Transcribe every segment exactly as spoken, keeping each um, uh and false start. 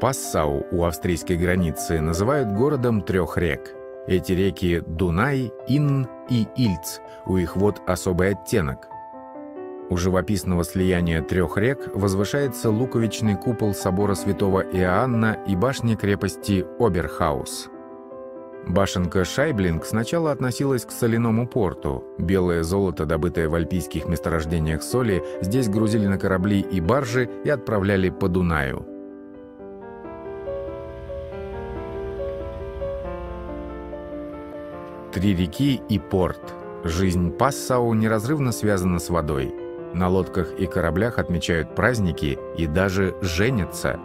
Пассау у австрийской границы называют городом трех рек. Эти реки Дунай, Инн и Ильц, у их вод особый оттенок. У живописного слияния трех рек возвышается луковичный купол собора святого Иоанна и башни крепости Оберхаус. Башенка Шайблинг сначала относилась к соляному порту. Белое золото, добытое в альпийских месторождениях соли, здесь грузили на корабли и баржи и отправляли по Дунаю. Три реки и порт. Жизнь Пассау неразрывно связана с водой. На лодках и кораблях отмечают праздники и даже женятся.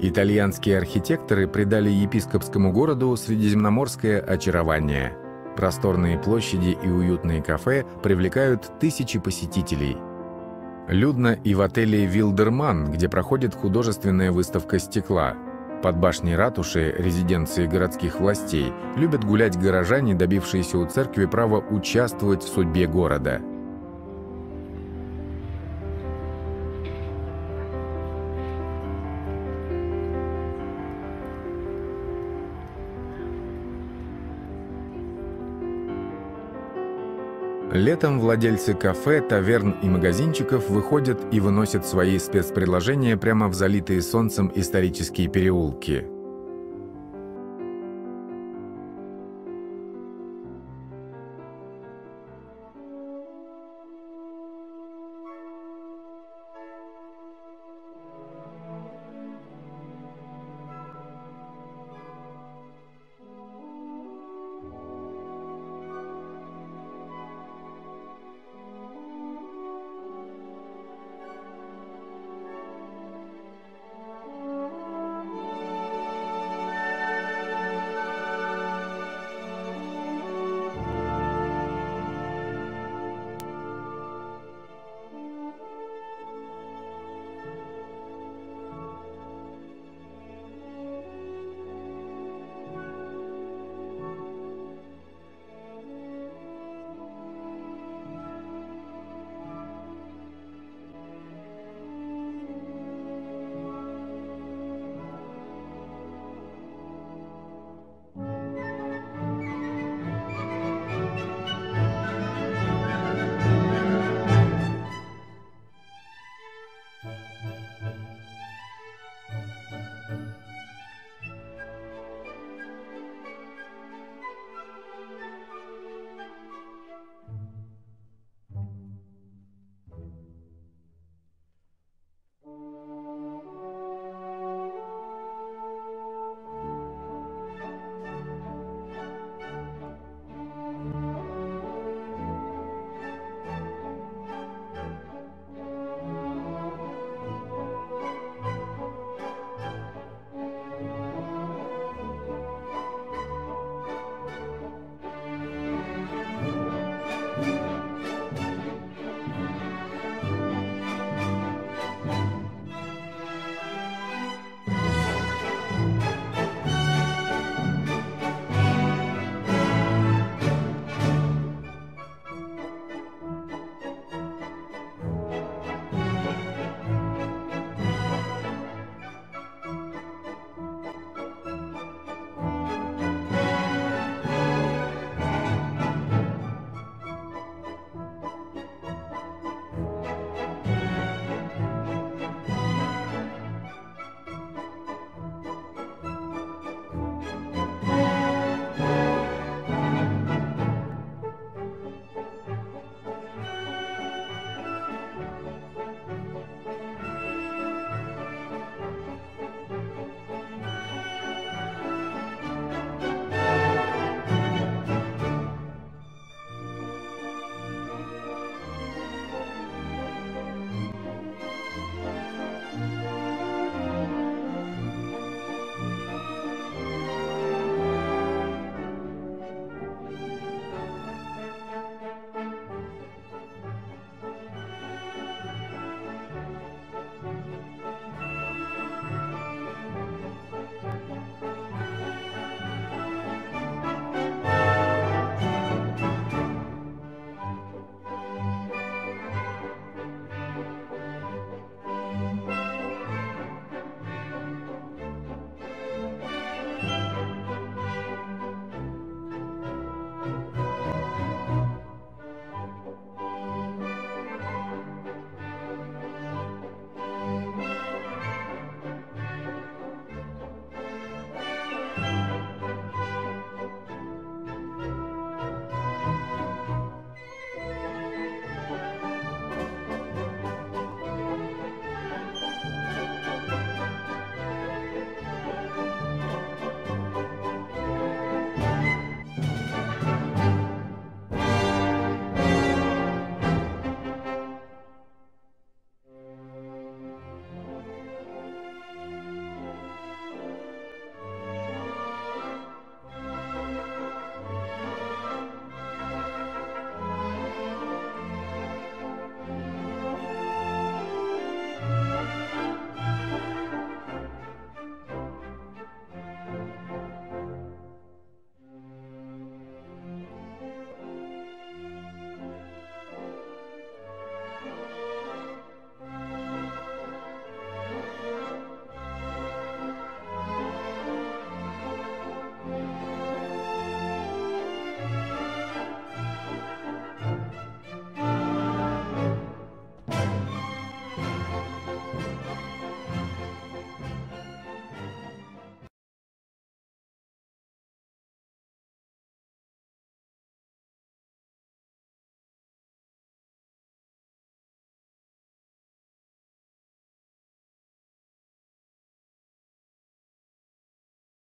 Итальянские архитекторы придали епископскому городу средиземноморское очарование. Просторные площади и уютные кафе привлекают тысячи посетителей. Людно и в отеле «Вилдерман», где проходит художественная выставка стекла. Под башней ратуши, резиденции городских властей, любят гулять горожане, добившиеся у церкви права участвовать в судьбе города. Летом владельцы кафе, таверн и магазинчиков выходят и выносят свои спецпредложения прямо в залитые солнцем исторические переулки.